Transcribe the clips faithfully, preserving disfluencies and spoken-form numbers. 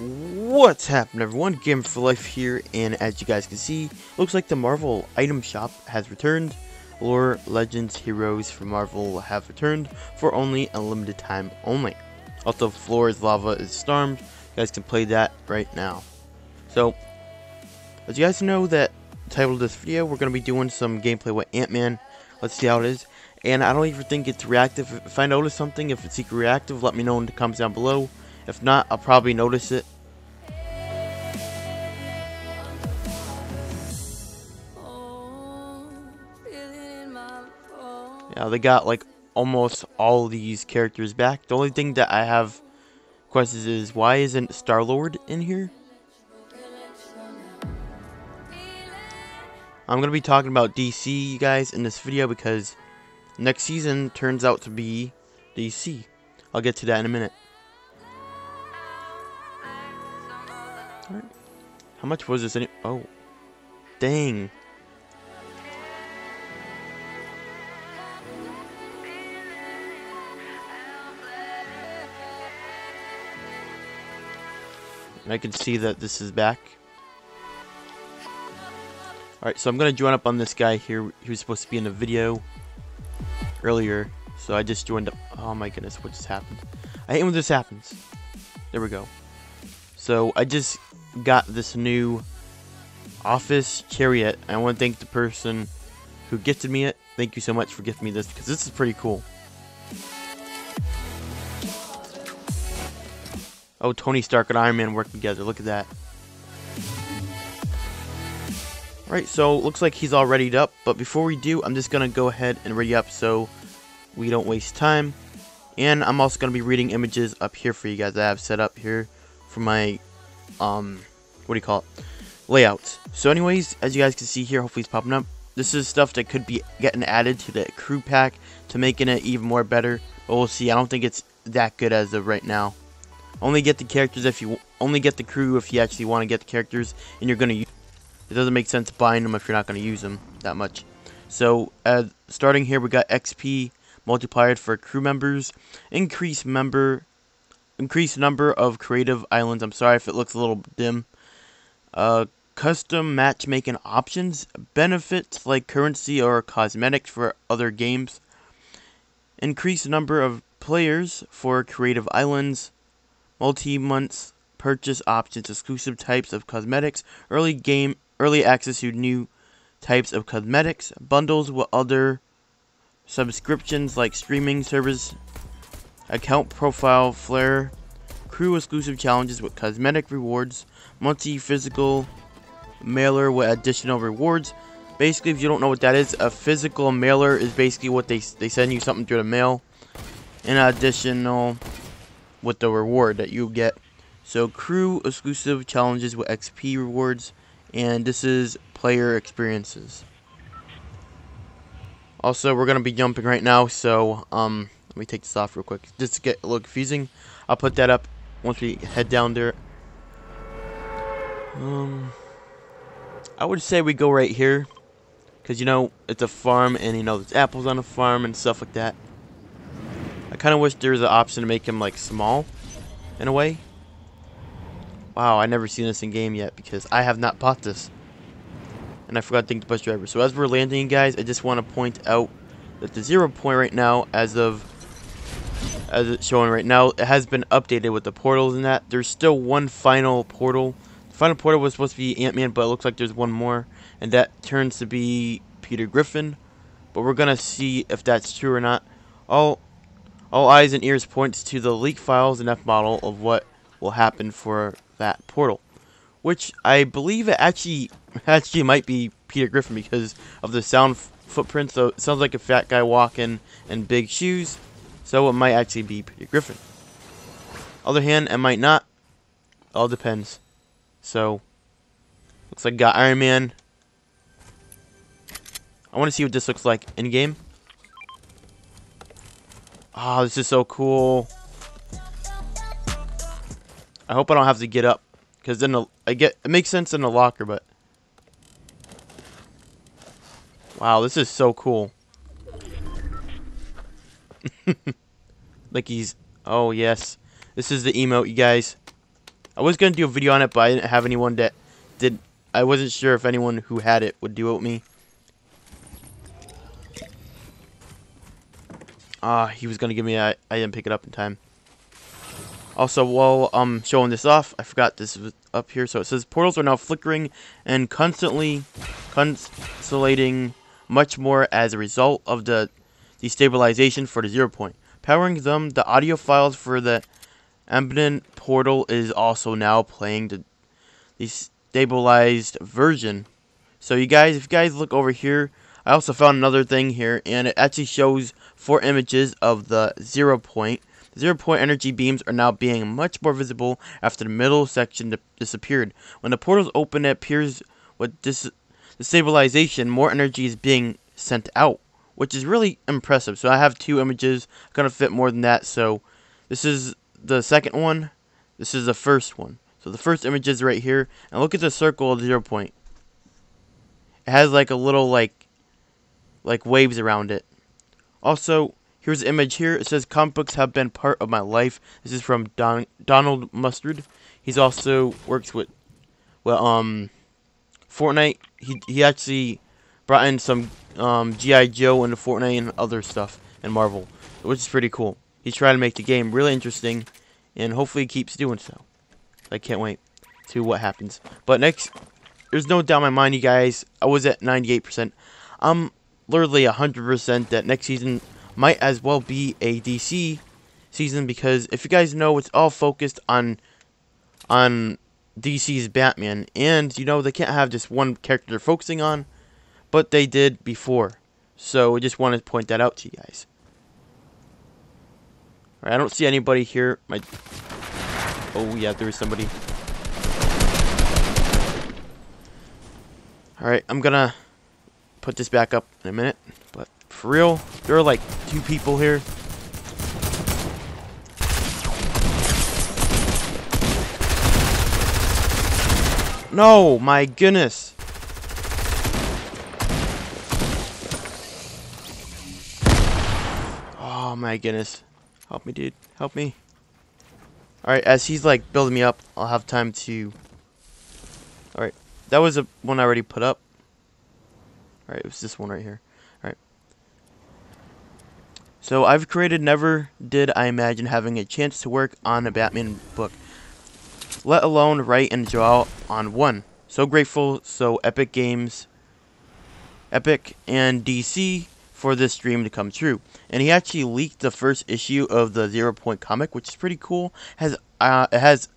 What's happening, everyone? Game for Life here, and as you guys can see, looks like the Marvel item shop has returned. Lore, Legends, Heroes from Marvel have returned for only a limited time only. Also, Floor is Lava is Stormed. You guys can play that right now. So, as you guys know, that title of this video, we're going to be doing some gameplay with Ant-Man. Let's see how it is. And I don't even think it's reactive. If I notice something, if it's secret reactive, let me know in the comments down below. If not, I'll probably notice it. Yeah, they got like almost all these characters back. The only thing that I have questions is, why isn't Star-Lord in here? I'm going to be talking about D C, you guys, in this video because next season turns out to be D C. I'll get to that in a minute. Alright. How much was this? Any oh. Dang. And I can see that this is back. Alright, so I'm going to join up on this guy here. He was supposed to be in the video earlier, so I just joined up. Oh my goodness, what just happened? I hate when this happens. There we go. So, I just got this new office chariot. I want to thank the person who gifted me it. Thank you so much for gifting me this, because this is pretty cool. Oh, Tony Stark and Iron Man work together. Look at that. Alright, so looks like he's all readied up, but before we do, I'm just going to go ahead and ready up so we don't waste time. And I'm also going to be reading images up here for you guys that I have set up here for my, um, what do you call it, layouts. So anyways, as you guys can see here, hopefully it's popping up. This is stuff that could be getting added to the crew pack to making it even more better, but we'll see. I don't think it's that good as of right now. Only get the characters if you, only get the crew if you actually want to get the characters, and you're going to use. It doesn't make sense buying them if you're not going to use them that much. So, uh, starting here, we got X P multiplied for crew members. Increase member, increase number of creative islands. I'm sorry if it looks a little dim. Uh, custom matchmaking options. Benefits like currency or cosmetics for other games. Increase number of players for creative islands. Multi-months purchase options. Exclusive types of cosmetics. Early game... Early access to new types of cosmetics, bundles with other subscriptions like streaming service, account profile, flare, crew exclusive challenges with cosmetic rewards, monthly physical mailer with additional rewards. Basically, if you don't know what that is, a physical mailer is basically what they, they send you something through the mail, and additional with the reward that you get. So crew exclusive challenges with X P rewards. And this is player experiences. Also, we're going to be jumping right now, so um, let me take this off real quick. Just to get a little confusing. I'll put that up once we head down there. Um, I would say we go right here. Because, you know, it's a farm, and, you know, there's apples on the farm and stuff like that. I kind of wish there was an option to make him, like, small in a way. Wow, I never seen this in game yet because I have not bought this. And I forgot to thank the bus driver. So as we're landing, guys, I just want to point out that the zero point right now, as of as it's showing right now, it has been updated with the portals and that. There's still one final portal. The final portal was supposed to be Ant-Man, but it looks like there's one more, and that turns to be Peter Griffin. But we're gonna see if that's true or not. All all eyes and ears points to the leak files and F model of what will happen for that portal, which I believe it actually actually might be Peter Griffin because of the sound footprint. So it sounds like a fat guy walking in big shoes, so it might actually be Peter Griffin. Other hand, it might not. All depends. So looks like I got Iron Man. I want to see what this looks like in game. Oh, this is so cool. I hope I don't have to get up, because then the, I get it makes sense in the locker, but wow, this is so cool. Like he's oh yes, this is the emote, you guys. I I was gonna do a video on it, but I didn't have anyone that did. I wasn't sure if anyone who had it would do it with me. Ah, uh, he was gonna give me that. I didn't pick it up in time. Also, while I'm showing this off, I forgot this was up here. So it says, portals are now flickering and constantly consulating much more as a result of the destabilization for the zero point. Powering them, the audio files for the ambient portal is also now playing the destabilized version. So you guys, if you guys look over here, I also found another thing here, and it actually shows four images of the zero point. The zero point energy beams are now being much more visible after the middle section disappeared. When the portals open, it appears with dis destabilization, more energy is being sent out, which is really impressive. So I have two images. I couldn't fit more than that. So this is the second one. This is the first one. So the first image is right here. And look at the circle of the zero point. It has like a little like like waves around it. Also, here's the image here. It says, comic books have been part of my life. This is from Don Donald Mustard. He's also works with, well, um, Fortnite. He, he actually brought in some um, G I Joe into Fortnite and other stuff and Marvel, which is pretty cool. He's trying to make the game really interesting, and hopefully he keeps doing so. I can't wait to what happens. But next, there's no doubt in my mind, you guys, I was at ninety-eight percent. I'm literally one hundred percent that next season might as well be a D C season, because if you guys know, it's all focused on on D C's Batman, and you know they can't have just one character they're focusing on, but they did before, so I just wanted to point that out to you guys. All right, I don't see anybody here. My oh yeah, there is somebody. All right, I'm gonna put this back up in a minute, but. For real, there are like two people here. No, my goodness. Oh my goodness. Help me, dude. Help me. Alright, as he's like building me up, I'll have time to... Alright, that was a one I already put up. Alright, it was this one right here. So I've created Never Did I Imagine Having a Chance to Work on a Batman book, let alone write and draw on one. So grateful, so Epic Games, Epic and D C for this dream to come true. And he actually leaked the first issue of the Zero Point comic, which is pretty cool. Has uh, it has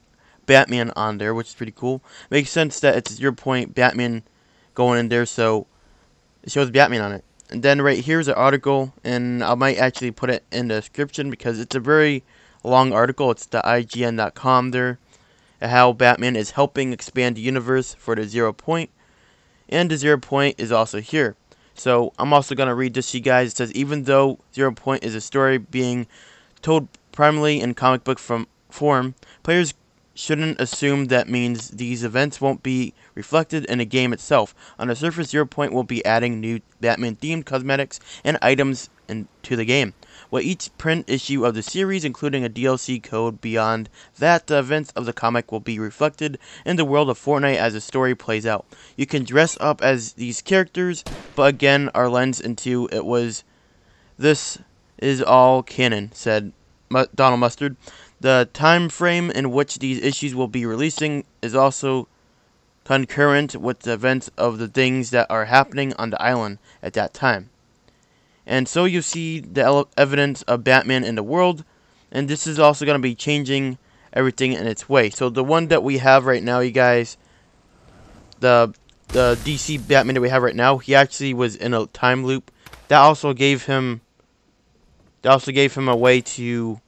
Batman on there, which is pretty cool. Makes sense that it's Zero Point Batman going in there, so it shows Batman on it. And then right here is an article, and I might actually put it in the description because it's a very long article. It's the I G N dot com there, how Batman is helping expand the universe for the Zero Point. And the Zero Point is also here. So I'm also going to read this to you guys. It says, even though Zero Point is a story being told primarily in comic book from form, players shouldn't assume that means these events won't be reflected in the game itself. On the surface, Zero Point will be adding new Batman-themed cosmetics and items into the game, with each print issue of the series, including a D L C code. Beyond that, the events of the comic will be reflected in the world of Fortnite as the story plays out. You can dress up as these characters, but again, our lens into it was, this is all canon, said Donald Mustard. The time frame in which these issues will be releasing is also concurrent with the events of the things that are happening on the island at that time. And so you see the evidence of Batman in the world, and this is also going to be changing everything in its way. So the one that we have right now, you guys, the the D C Batman that we have right now, he actually was in a time loop. That also gave him that also gave him a way to...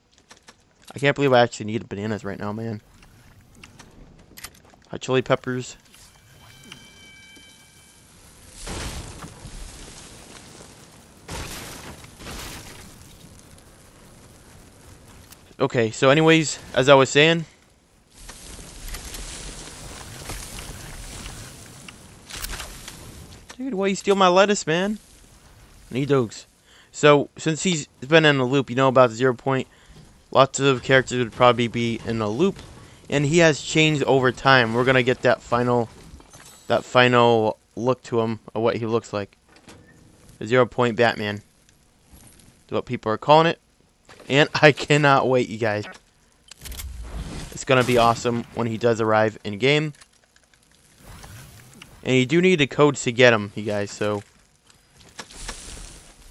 I can't believe I actually need bananas right now, man. Hot chili peppers. Okay, so anyways, as I was saying... Dude, why you steal my lettuce, man? I need those. So, since he's been in a loop, you know about the Zero Point... Lots of characters would probably be in a loop, and he has changed over time. We're gonna get that final, that final look to him of what he looks like. The Zero Point Batman is what people are calling it, and I cannot wait, you guys. It's gonna be awesome when he does arrive in game. And you do need the codes to get them, you guys, so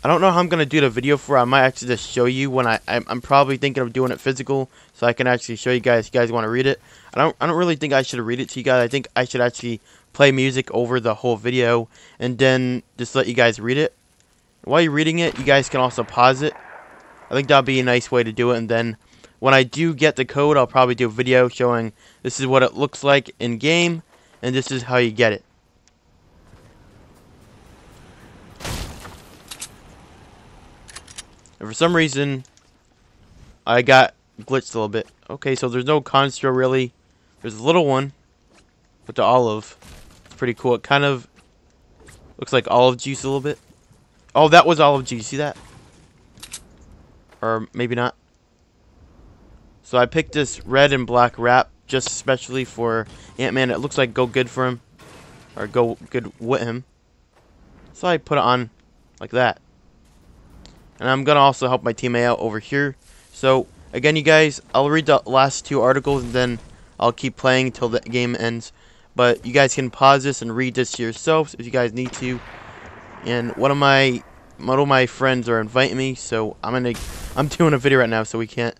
I don't know how I'm going to do the video for. I might actually just show you when I... I'm, I'm probably thinking of doing it physical, so I can actually show you guys if you guys want to read it. I don't I don't really think I should read it to you guys. I think I should actually play music over the whole video, and then just let you guys read it. While you're reading it, you guys can also pause it. I think that would be a nice way to do it, and then when I do get the code, I'll probably do a video showing this is what it looks like in-game, and this is how you get it. For some reason, I got glitched a little bit. Okay, so there's no constru really. There's a little one with the olive. It's pretty cool. It kind of looks like olive juice a little bit. Oh, that was olive juice. See that? Or maybe not. So I picked this red and black wrap just especially for Ant-Man. It looks like go good for him. Or go good with him. So I put it on like that. And I'm going to also help my teammate out over here. So, again, you guys, I'll read the last two articles and then I'll keep playing until the game ends. But you guys can pause this and read this to yourselves if you guys need to. And one of my one of my friends are inviting me, so I'm gonna I'm doing a video right now, so we can't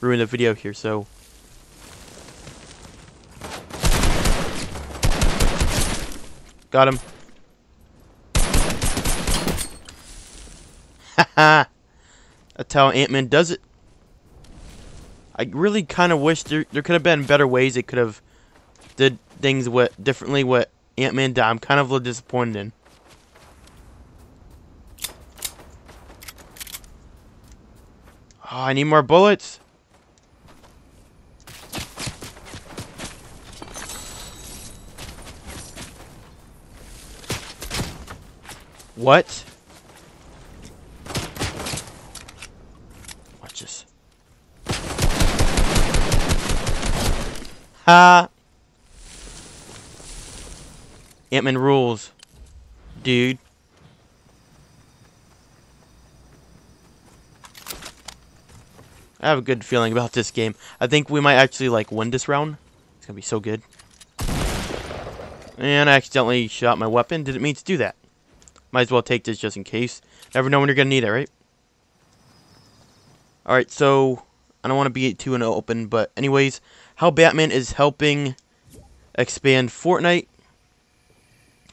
ruin the video here. So, got him. Haha, that's how Ant-Man does it. I really kind of wish there, there could have been better ways it could have did things with, differently with Ant-Man. I'm kind of a little disappointed in. Oh, I need more bullets. What? Ha! Ant-Man rules, dude. I have a good feeling about this game. I think we might actually like win this round. It's gonna be so good. And I accidentally shot my weapon. Didn't mean to do that. Might as well take this just in case. Never know when you're gonna need it, right? All right, so I don't want to be too in open, but anyways, how Batman is helping expand Fortnite.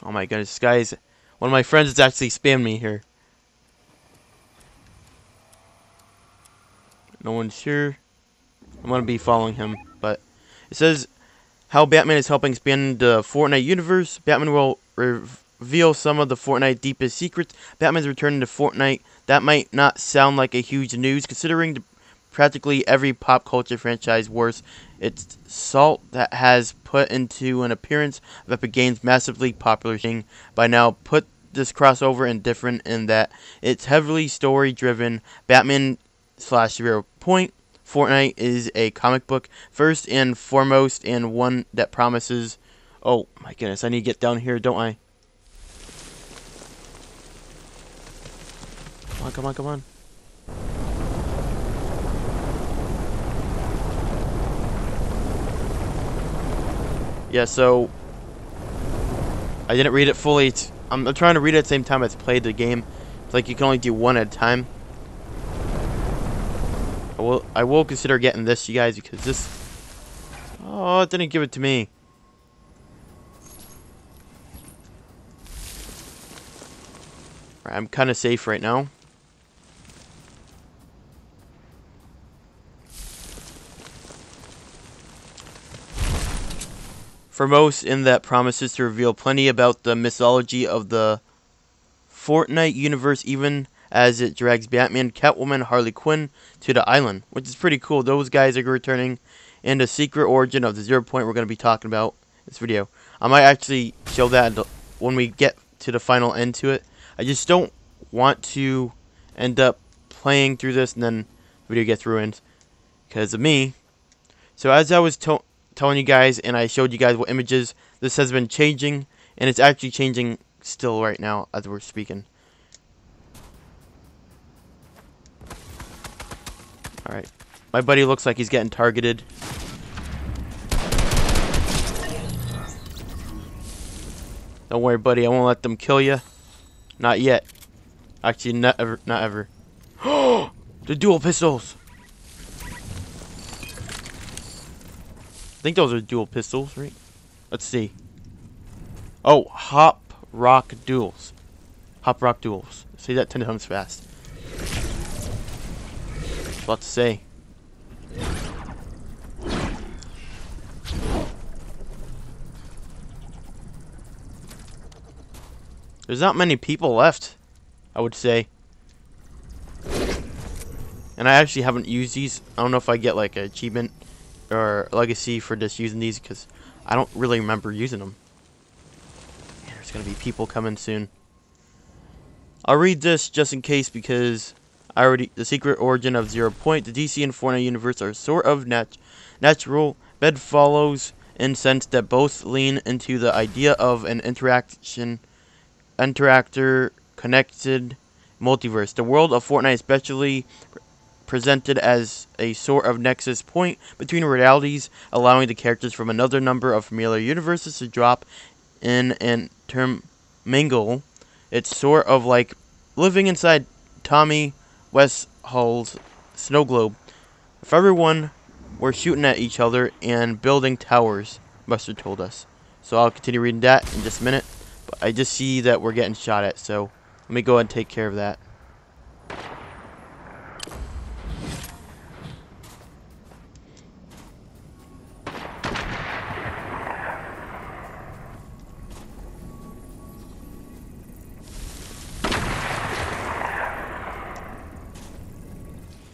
Oh my goodness, guys. One of my friends has actually spammed me here. No one's here. I'm going to be following him, but it says how Batman is helping expand the Fortnite universe. Batman will reveal some of the Fortnite deepest secrets. Batman's returning to Fortnite. That might not sound like a huge news considering the practically every pop culture franchise worth its salt that has put into an appearance of Epic Games massively popular thing by now put this crossover indifferent in that it's heavily story driven. Batman slash Zero Point Fortnite is a comic book first and foremost and one that promises. Oh my goodness, I need to get down here, don't I? Come on, come on, come on. Yeah, so I didn't read it fully. It's, I'm, I'm trying to read it at the same time as played the game. It's like you can only do one at a time. I will, I will consider getting this, you guys, because this... Oh, it didn't give it to me. All right, I'm kind of safe right now. For most in that promises to reveal plenty about the mythology of the Fortnite universe, even as it drags Batman, Catwoman, Harley Quinn to the island, which is pretty cool. Those guys are returning, and the secret origin of the Zero Point we're going to be talking about in this video. I might actually show that when we get to the final end to it. I just don't want to end up playing through this and then the video gets ruined because of me. So as I was to telling you guys, and I showed you guys what images, this has been changing, and it's actually changing still right now as we're speaking. Alright, my buddy looks like he's getting targeted. Don't worry, buddy, I won't let them kill you. Not yet. Actually, not ever. Not ever. Oh, the dual pistols! I think those are dual pistols, right? Let's see. Oh, hop, rock, duels. Hop, rock, duels. Say that ten times fast. Let's say. There's not many people left, I would say. And I actually haven't used these. I don't know if I get like an achievement or legacy for just using these, because I don't really remember using them. Man, there's going to be people coming soon. I'll read this just in case, because I already... The secret origin of Zero Point. The D C and Fortnite universe are sort of nat natural bed follows in sense that both lean into the idea of an interaction, interactor connected multiverse. The world of Fortnite especially presented as a sort of nexus point between realities, allowing the characters from another number of familiar universes to drop in and term mingle. It's sort of like living inside Tommy Westfall's snow globe. If everyone were shooting at each other and building towers, Mustard told us. So I'll continue reading that in just a minute. But I just see that we're getting shot at, so let me go ahead and take care of that.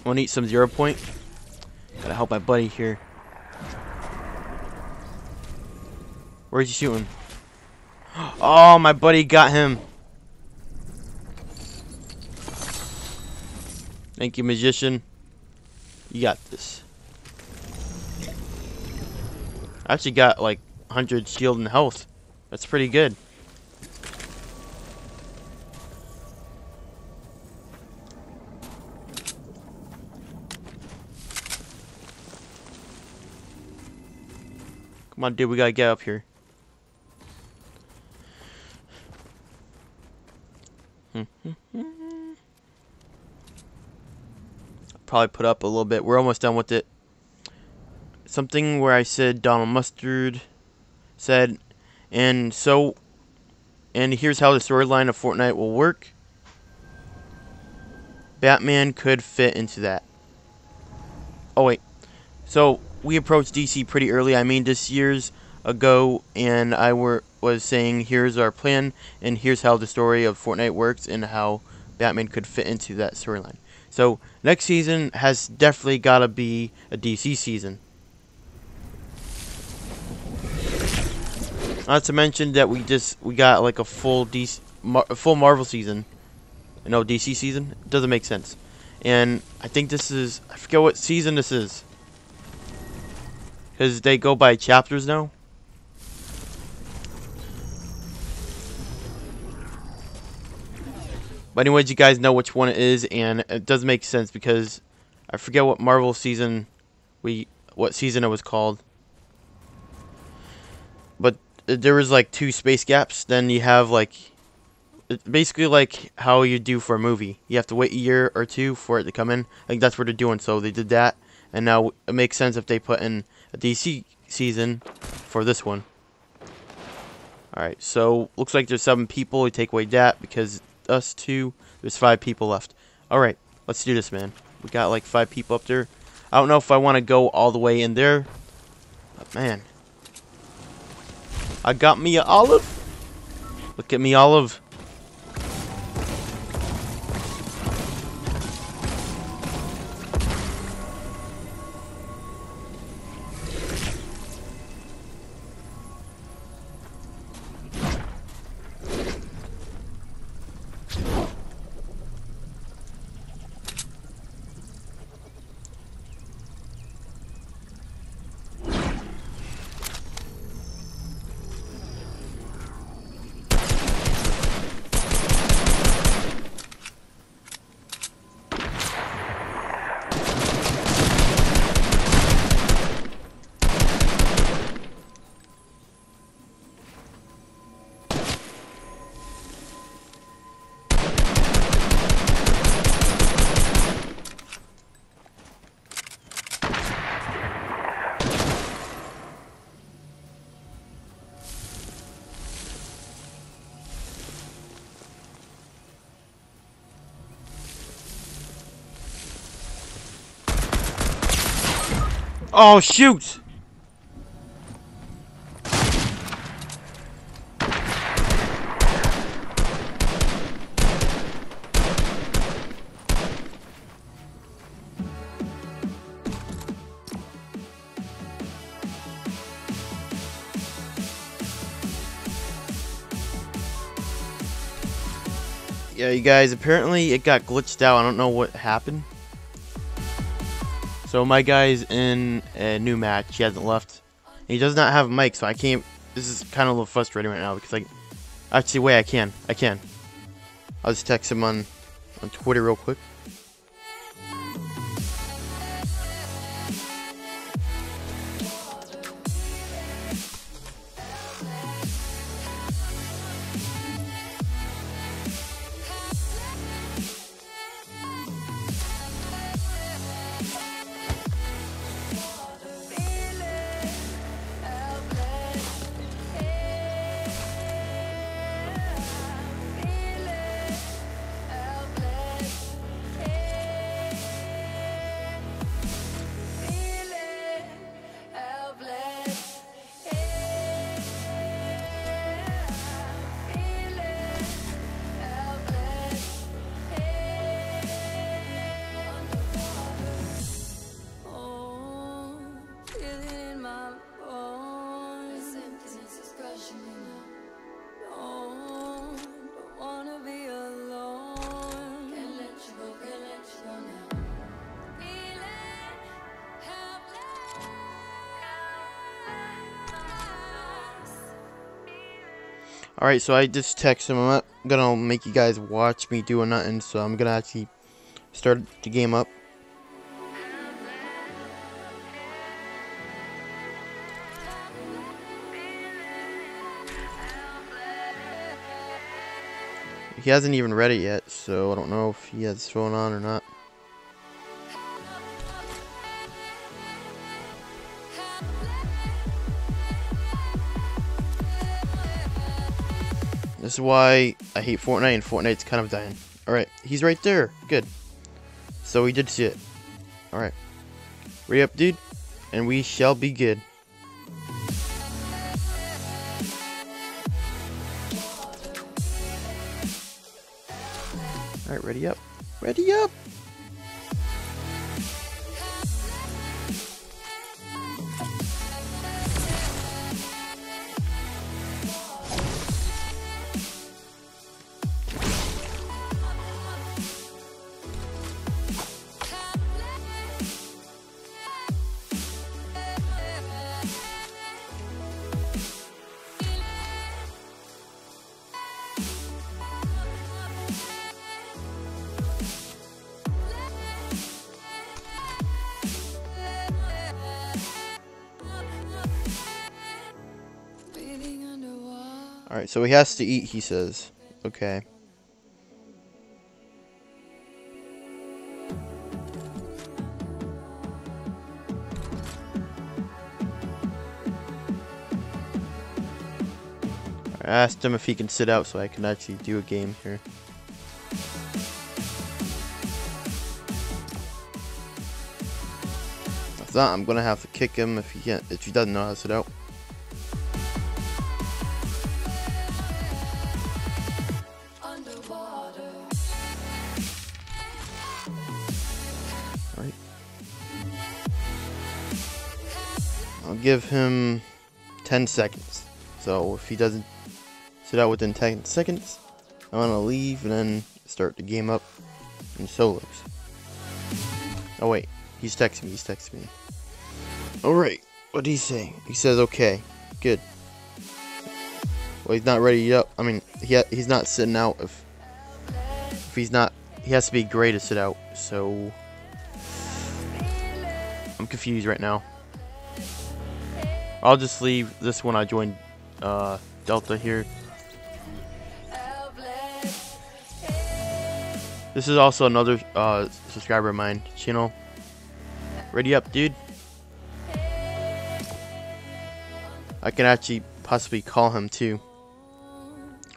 Wanna eat some Zero Point? Gotta help my buddy here. Where's he shooting? Oh, my buddy got him. Thank you, magician. You got this. I actually got like one hundred shield and health. That's pretty good. Come on, dude, we gotta get up here. Probably put up a little bit. We're almost done with it. Something where I said Donald Mustard said, and so, and here's how the storyline of Fortnite will work. Batman could fit into that. Oh wait, so we approached D C pretty early. I mean, this years ago, and I were was saying, here's our plan, and here's how the story of Fortnite works, and how Batman could fit into that storyline. So next season has definitely got to be a D C season. Not to mention that we just we got like a full D C, Mar full Marvel season. No, D C season. It doesn't make sense. And I think this is, I forget what season this is, because they go by chapters now. But anyways, you guys know which one it is, and it does make sense, because I forget what Marvel season we what season it was called. But there was like two space gaps. Then you have like, it's basically like how you do for a movie. You have to wait a year or two for it to come in. I think that's what they're doing. So they did that, and now it makes sense if they put in a D C season for this one. All right, so looks like there's seven people. We take away that because us two, there's five people left. Alright, let's do this, man. We got like five people up there. I don't know if I want to go all the way in there, but man, I got me an olive. Look at me, olive. Oh, shoot! Yeah, you guys, apparently it got glitched out. I don't know what happened. So my guy's in a new match. He hasn't left. He does not have a mic, so I can't... This is kind of a little frustrating right now, because I... Actually, wait, I can. I can. I'll just text him on, on Twitter real quick. Alright, so I just text him. I'm not gonna make you guys watch me doing nothing, so I'm gonna actually start the game up. He hasn't even read it yet, so I don't know if he has his phone on or not. This is why I hate Fortnite, and Fortnite's kind of dying. Alright, he's right there. Good. So we did see it. Alright. Hurry up, dude. And we shall be good. Alright, ready up. Ready up! Alright, so he has to eat, he says. Okay. I asked him if he can sit out so I can actually do a game here. If not, I'm gonna have to kick him if he can't, if he doesn't know how to sit out. Give him ten seconds. So if he doesn't sit out within ten seconds, I'm gonna leave and then start the game up in solos. Oh wait, he's texting me, he's texting me. Alright, what did he say? He says okay, good. Well, he's not ready yet. I mean, he ha he's not sitting out if, if he's not, he has to be gray to sit out, so I'm confused right now. I'll just leave this one. I joined uh, Delta here. This is also another uh, subscriber of mine channel. Ready up, dude. I can actually possibly call him too.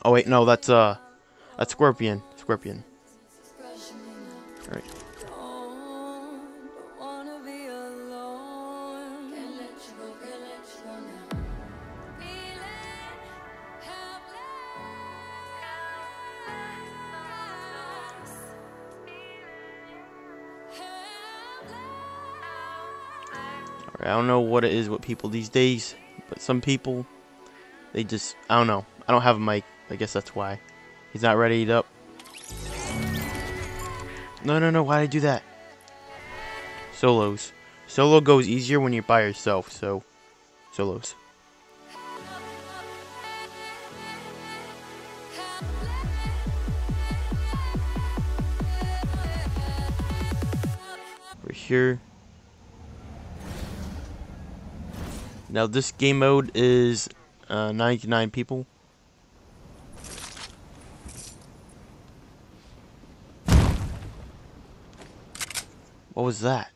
Oh wait, no, that's uh, that's Scorpion. Scorpion. All right. I don't know what it is with people these days, but some people, they just, I don't know. I don't have a mic. I guess that's why. He's not ready to eat up. No, no, no. Why'd I do that? Solos. Solo goes easier when you're by yourself, so solos. We're here. Now this game mode is uh, ninety-nine people. What was that?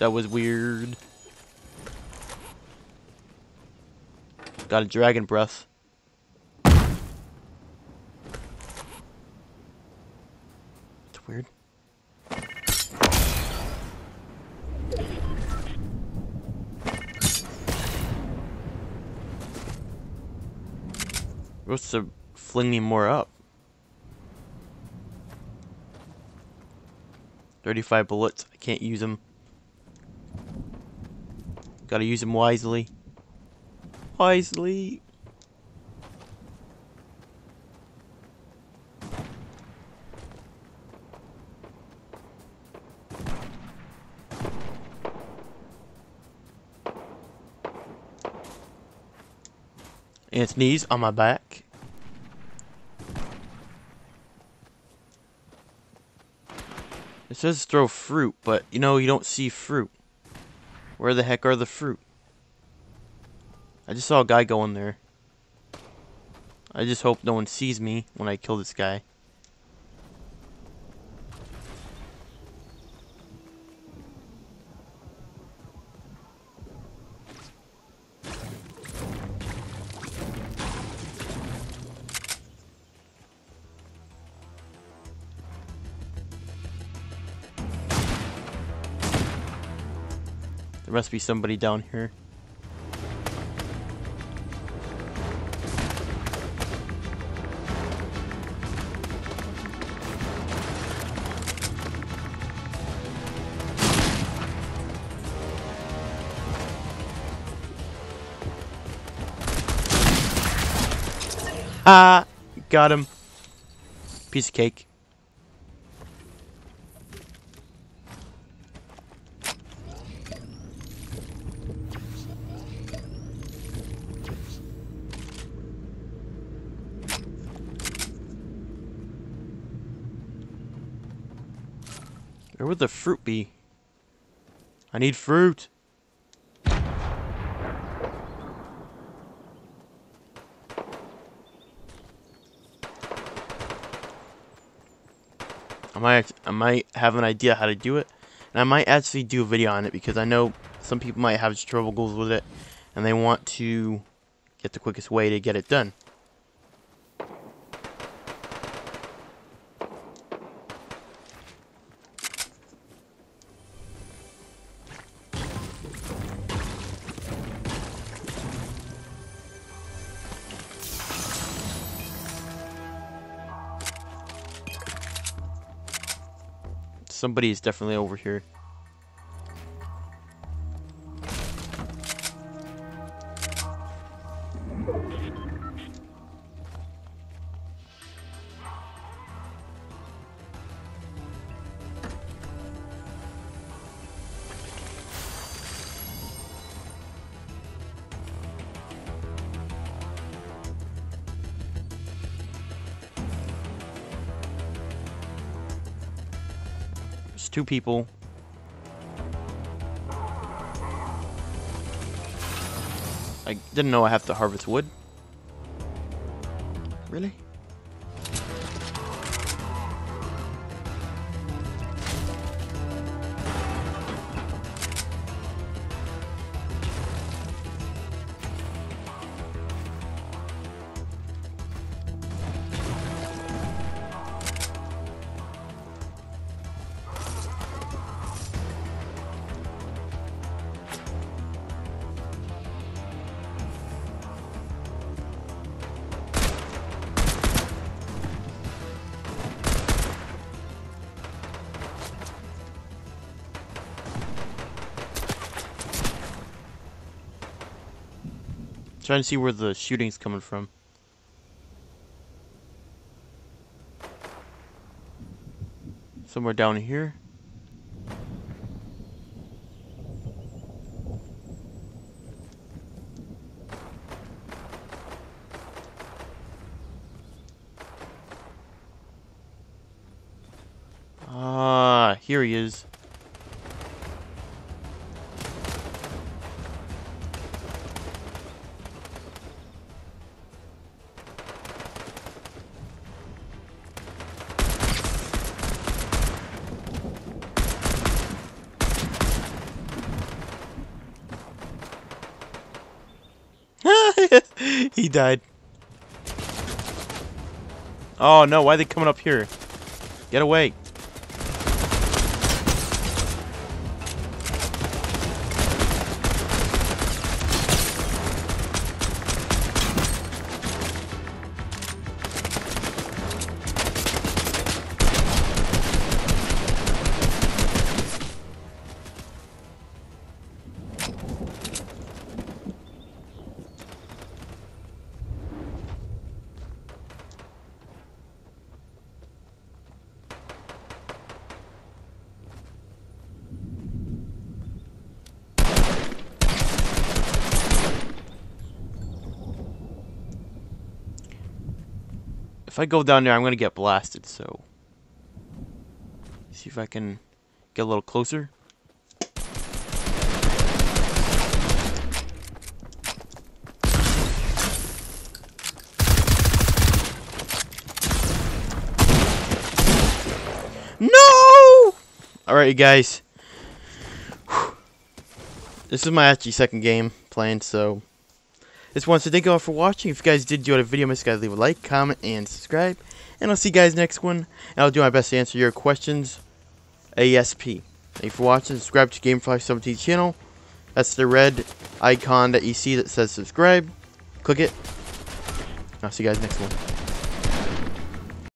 That was weird. Got a dragon breath. It's weird. You're supposed to fling me more up. thirty-five bullets. I can't use them. Gotta use them wisely. Wisely. Ant's knees on my back. It says throw fruit, but you know, you don't see fruit. Where the heck are the fruit? I just saw a guy go in there. I just hope no one sees me when I kill this guy. There must be somebody down here. Ah, got him. Piece of cake. Where would the fruit be? I need fruit. I might, I might have an idea how to do it, and I might actually do a video on it because I know some people might have struggles with it, and they want to get the quickest way to get it done. Somebody is definitely over here. Two people. I didn't know I have to harvest wood. Really? Trying to see where the shooting's coming from. Somewhere down here. Ah, here he is. He died. Oh no, why are they coming up here? Get away. If I go down there, I'm gonna get blasted, so. See if I can get a little closer. No! Alright, guys. Whew. This is my actually second game playing, so. Just wanted to thank you all for watching. If you guys did enjoy the video, make sure you guys leave a like, comment, and subscribe. And I'll see you guys next one. And I'll do my best to answer your questions A S P. Thank you for watching. Subscribe to Game for Life seventeen channel. That's the red icon that you see that says subscribe. Click it. I'll see you guys next one.